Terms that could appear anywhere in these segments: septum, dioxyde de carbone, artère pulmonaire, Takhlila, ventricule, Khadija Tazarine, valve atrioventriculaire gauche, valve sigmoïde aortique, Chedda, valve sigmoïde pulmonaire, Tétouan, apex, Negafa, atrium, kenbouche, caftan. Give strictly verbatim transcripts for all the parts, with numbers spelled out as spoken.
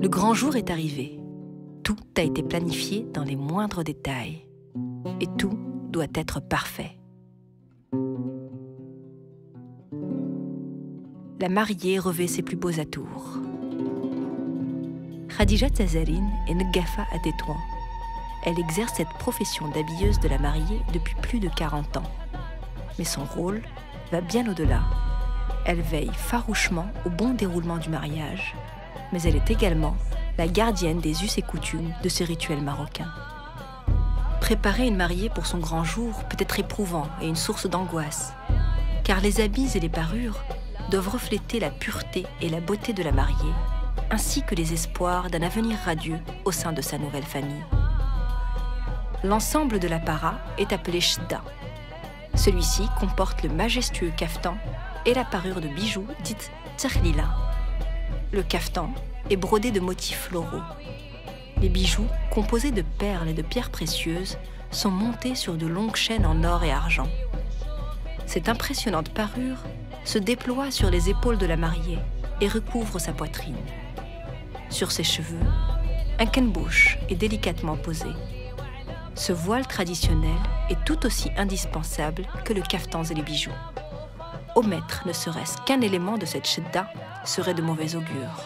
Le grand jour est arrivé. Tout a été planifié dans les moindres détails. Et tout doit être parfait. La mariée revêt ses plus beaux atours. Khadija Tazarine est Negafa à Tétouan. Elle exerce cette profession d'habilleuse de la mariée depuis plus de quarante ans. Mais son rôle va bien au-delà. Elle veille farouchement au bon déroulement du mariage, mais elle est également la gardienne des us et coutumes de ce rituel marocain. Préparer une mariée pour son grand jour peut être éprouvant et une source d'angoisse, car les habits et les parures doivent refléter la pureté et la beauté de la mariée, ainsi que les espoirs d'un avenir radieux au sein de sa nouvelle famille. L'ensemble de l'apparat est appelé Chedda. Celui-ci comporte le majestueux caftan et la parure de bijoux dite Takhlila. Le caftan est brodé de motifs floraux. Les bijoux, composés de perles et de pierres précieuses, sont montés sur de longues chaînes en or et argent. Cette impressionnante parure se déploie sur les épaules de la mariée et recouvre sa poitrine. Sur ses cheveux, un kenbouche est délicatement posé. Ce voile traditionnel est tout aussi indispensable que le caftan et les bijoux. Omettre ne serait-ce qu'un élément de cette chedda serait de mauvais augure.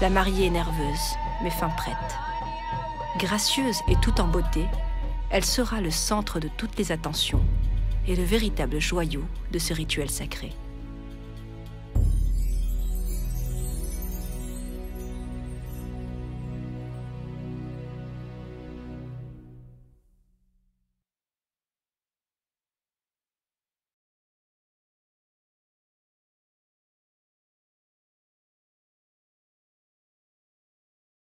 La mariée est nerveuse, mais fin prête. Gracieuse et tout en beauté, elle sera le centre de toutes les attentions et le véritable joyau de ce rituel sacré.